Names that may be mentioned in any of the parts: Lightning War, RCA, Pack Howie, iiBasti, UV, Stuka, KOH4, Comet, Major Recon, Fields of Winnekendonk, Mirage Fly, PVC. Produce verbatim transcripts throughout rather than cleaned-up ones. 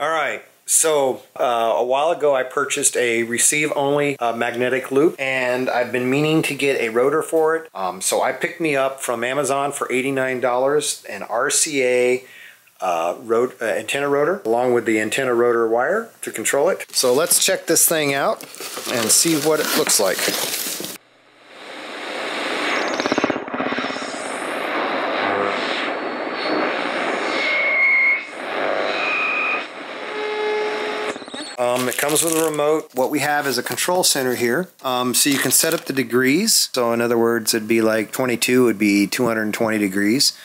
All right, so uh, a while ago I purchased a receive-only uh, magnetic loop, and I've been meaning to get a rotor for it. Um, so I picked me up from Amazon for eighty-nine dollars an R C A uh, road, uh, antenna rotor, along with the antenna rotor wire to control it. So let's check this thing out and see what it looks like. Um, it comes with a remote. What we have is a control center here. Um, so you can set up the degrees. So in other words, it'd be like twenty-two would be two hundred twenty degrees.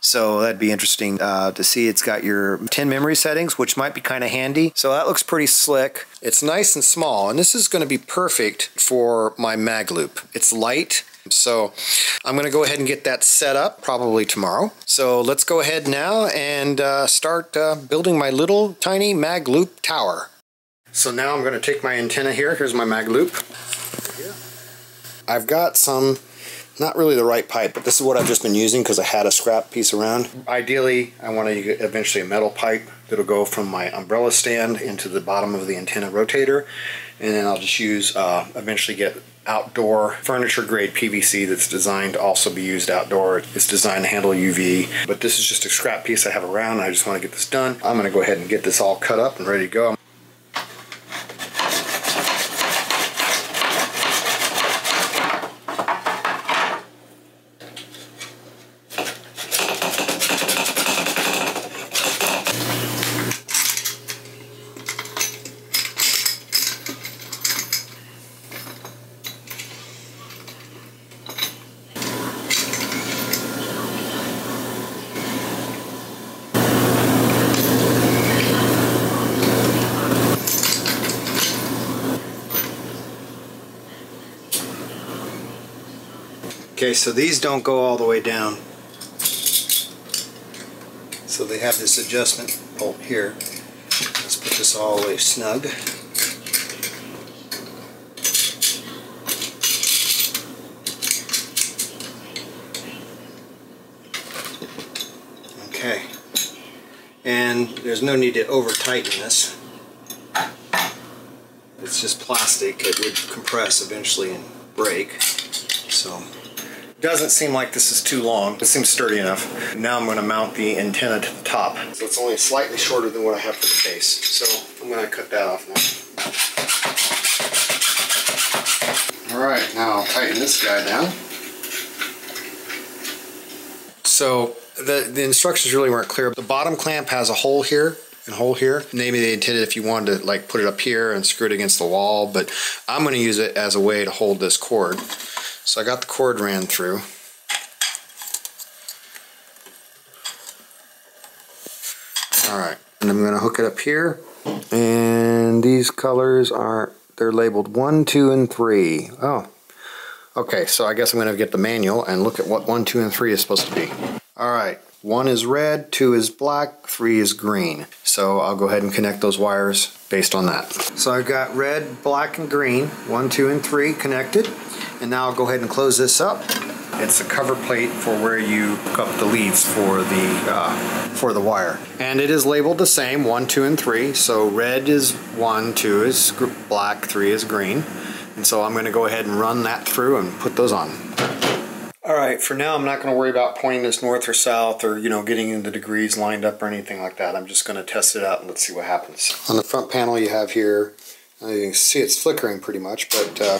So that'd be interesting uh, to see. It's got your ten memory settings, which might be kind of handy. So that looks pretty slick. It's nice and small, and this is going to be perfect for my mag loop. It's light. So I'm going to go ahead and get that set up probably tomorrow. So let's go ahead now and uh, start uh, building my little tiny mag loop tower. So now I'm going to take my antenna here. Here's my mag loop. I've got some, not really the right pipe, but this is what I've just been using because I had a scrap piece around. Ideally, I want to get eventually a metal pipe that'll go from my umbrella stand into the bottom of the antenna rotator, and then I'll just use, uh, eventually get outdoor furniture grade P V C that's designed to also be used outdoor. It's designed to handle U V, but this is just a scrap piece I have around, and I just want to get this done. I'm going to go ahead and get this all cut up and ready to go. Okay, so these don't go all the way down. So they have this adjustment bolt here. Let's put this all the way snug. Okay, and there's no need to over tighten this. It's just plastic, it would compress eventually and break. So. Doesn't seem like this is too long. It seems sturdy enough. Now I'm going to mount the antenna to the top. So it's only slightly shorter than what I have for the base. So I'm going to cut that off now. All right, now I'll tighten this guy down. So the, the instructions really weren't clear. The bottom clamp has a hole here and hole here. Maybe they intended if you wanted to like put it up here and screw it against the wall, but I'm going to use it as a way to hold this cord. So I got the cord ran through. All right, and I'm gonna hook it up here. And these colors are, they're labeled one, two, and three. Oh, okay, so I guess I'm gonna get the manual and look at what one, two, and three is supposed to be. All right, one is red, two is black, three is green. So I'll go ahead and connect those wires based on that. So I've got red, black, and green, one, two, and three connected. And now I'll go ahead and close this up. It's a cover plate for where you hook up the leads for the uh, for the wire. And it is labeled the same, one, two, and three. So red is one, two is black, three is green. And so I'm gonna go ahead and run that through and put those on. All right, for now I'm not gonna worry about pointing this north or south or, you know, getting the degrees lined up or anything like that. I'm just gonna test it out and let's see what happens. On the front panel you have here, you can see it's flickering pretty much, but uh,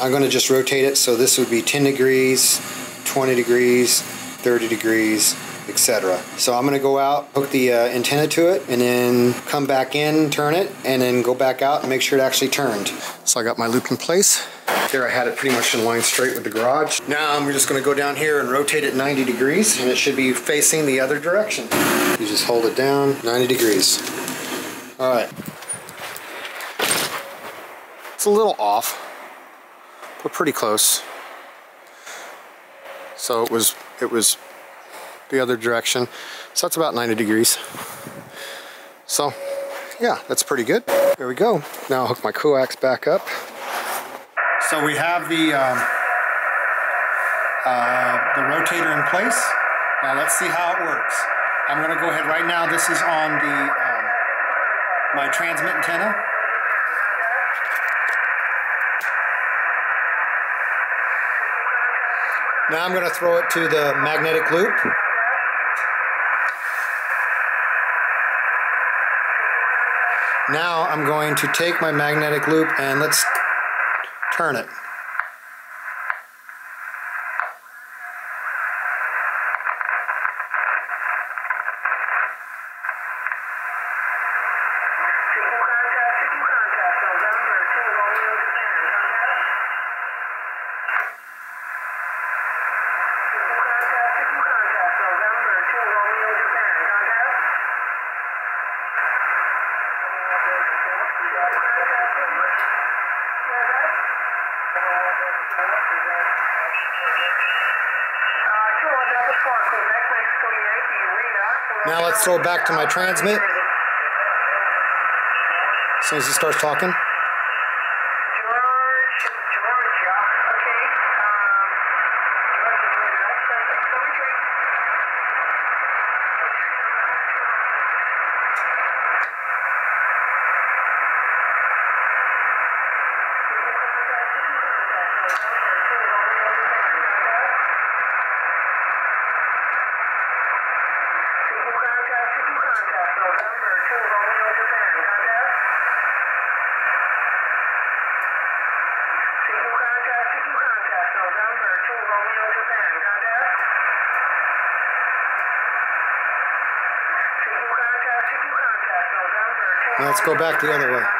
I'm going to just rotate it, so this would be ten degrees, twenty degrees, thirty degrees, et cetera. So I'm going to go out, hook the uh, antenna to it, and then come back in, turn it, and then go back out and make sure it actually turned. So I got my loop in place. There I had it pretty much in line straight with the garage. Now I'm just going to go down here and rotate it ninety degrees, and it should be facing the other direction. You just hold it down, ninety degrees. All right. It's a little off. But pretty close. So it was it was the other direction. So that's about ninety degrees. So yeah, that's pretty good. There we go. Now I'll hook my coax back up. So we have the um, uh, the rotator in place. Now let's see how it works. I'm gonna go ahead right now. This is on the um, my transmit antenna. Now I'm going to throw it to the magnetic loop. Now I'm going to take my magnetic loop and let's turn it. Now let's throw it back to my transmit. As soon as he starts talking. Now let's go back the other way.